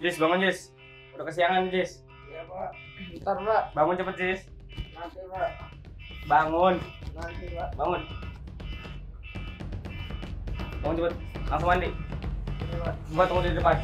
Jis, bangun Jis. Udah kesiangan Jis. Iya Pak. Bentar Pak. Bangun cepet Jis. Nanti Pak. Bangun. Nanti Pak. Bangun. Bangun cepet. Langsung mandi. Iya Pak. Buat tunggu di depan.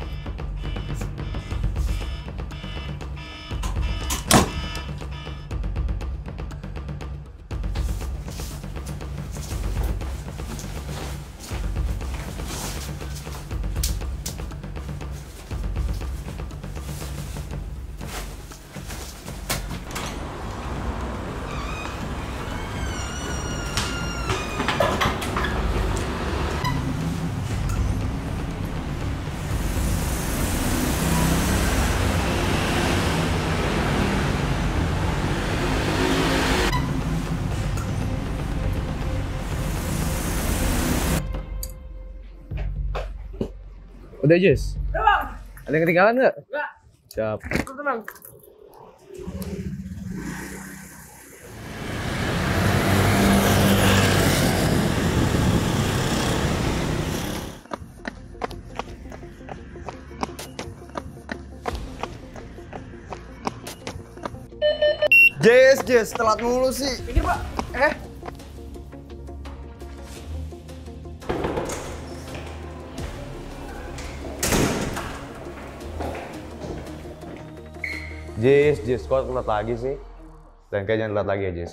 Udah Jis? Udah Bang! Ada yang ketinggalan nggak? Nggak! Siap! Ikut Bang! Jis, Jis, telat mulu sih! Ini Pak! Jis, Jis, kok telat lagi sih? Dan kayaknya jangan telat lagi ya, Jis.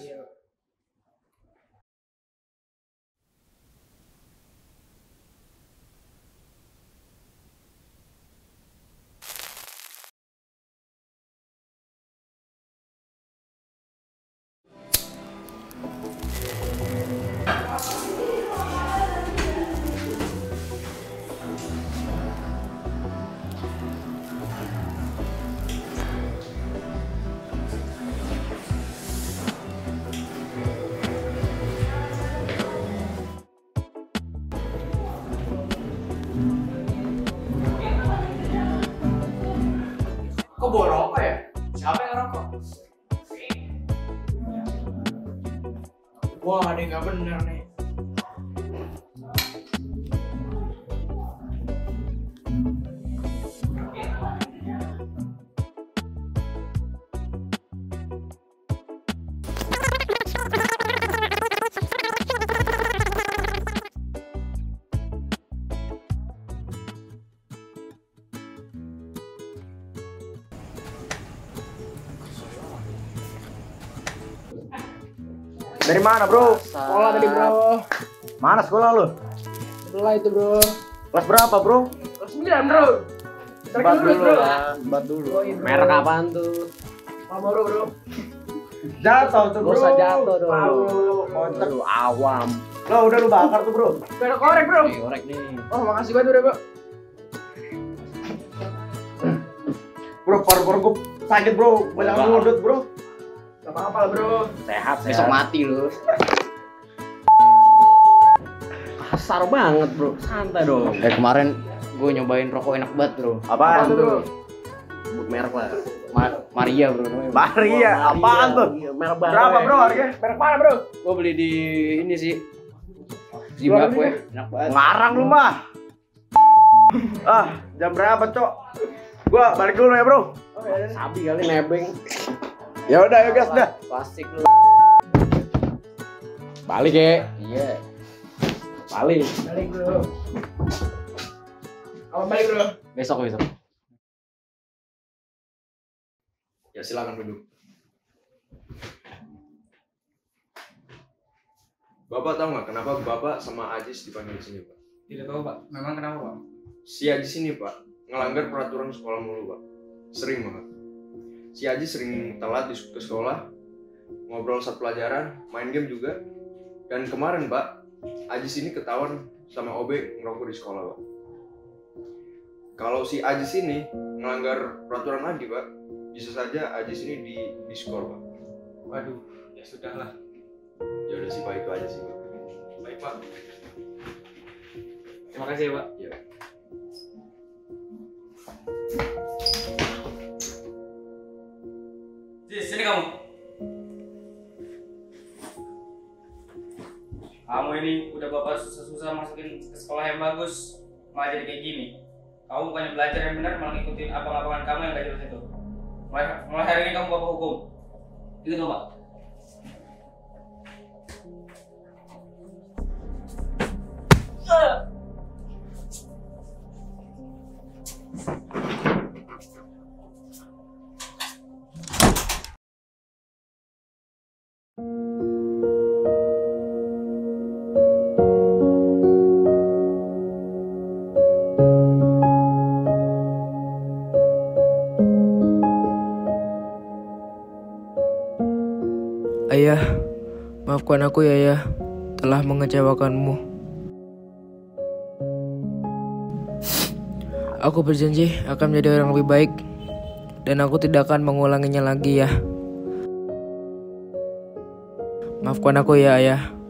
Kok bawa rokok ya? Siapa yang ngerokok? Wah, ini nggak bener nih. Dari mana bro? Sekolah tadi bro. Mana sekolah lu? Sekolah itu bro. Kelas berapa bro? Kelas 9 bro. Sebat dulu lah. Sebat dulu. Merek apaan tuh? Marlboro bro. Jatuh tuh bro. Gak usah jatuh dong. Kocak lu awam. Lo udah lu bakar tuh bro. Udah korek bro. Korek nih. Oh makasih banget udah bro. Bro paru-paru gue sakit bro. Banyak ngudut bro. Gak apa-apa lah bro. Sehat, sehat. Besok mati lu. Kasar banget bro, santai dong. Kemarin gue nyobain rokok enak banget bro. Apaan bro? Sebut merek lah. Maria bro. Maria? Apaan tuh? Merek banget. Berapa bro harganya? Merek mana bro? Gue beli di ini sih. Zimbabwe ya. Enak banget. Ngarang lu mah. Ah, jam berapa cok? Gue balik dulu ya bro. Sabi kali nebeng. Ya udah ya guys dah. Plastik lu. Balik ya. Iya. Balik. Balik bro. Kalau balik bro. Besok besok. Ya silakan duduk. Bapak tahu nggak kenapa Bapak sama Ajis dipanggil di sini Pak? Tidak tahu Pak. Memang kenapa Pak? Si Ajis ini Pak ngelanggar peraturan sekolah mulu Pak. Sering banget. Si Ajis sering telat ke sekolah, ngobrol saat pelajaran, main game juga. Dan kemarin, Pak, Ajis ini ketahuan sama Obe ngerokok di sekolah, Pak. Kalau si Ajis ini melanggar peraturan lagi, Pak, bisa saja Ajis ini di sekolah, Pak. Waduh, ya sudahlah. Ya udah sih, Pak, itu aja sih, Pak. Baik, Pak. Terima kasih, Pak. Ya. Sini kamu. Kamu ini udah Bapak susah-susah masukin ke sekolah yang bagus, malah jadi kayak gini. Kamu bukannya belajar yang benar, malah ngikutin abang-abangan kamu yang gak jelas itu. Mulai hari ini kamu bapak hukum. Ikut lomba. Ayah, maafkan aku ya Ayah, telah mengecewakanmu. Aku berjanji akan menjadi orang lebih baik, dan aku tidak akan mengulanginya lagi ya. Maafkan aku ya Ayah.